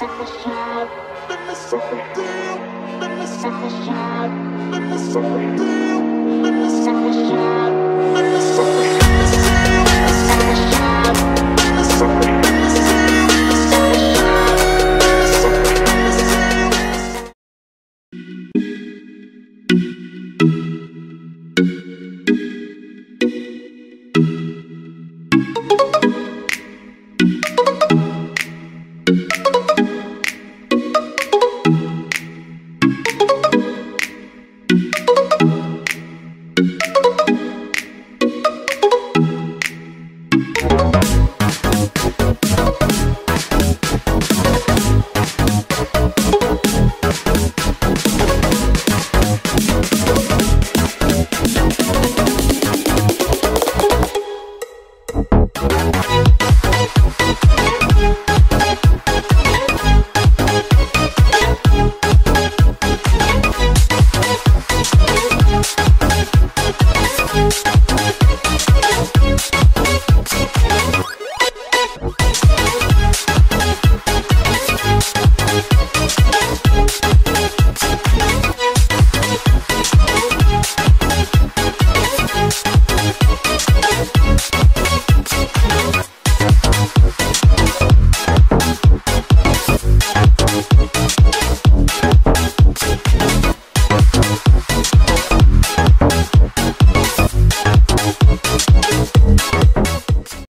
Let me suck a shot.